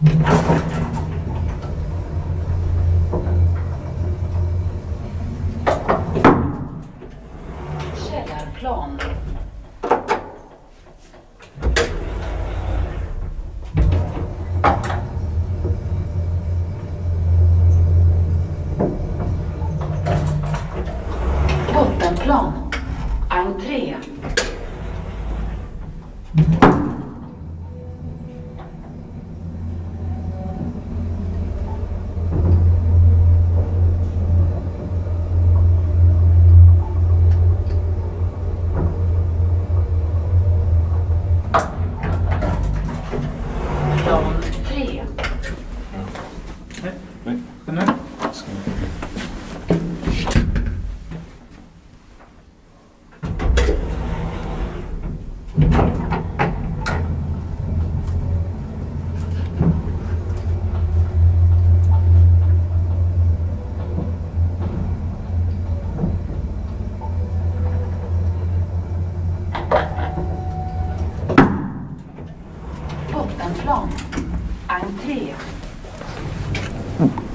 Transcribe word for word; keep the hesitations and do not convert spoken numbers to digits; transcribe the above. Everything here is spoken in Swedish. Källarplan. Bottenplan. Entré. Bottenplan. Entré. Mm.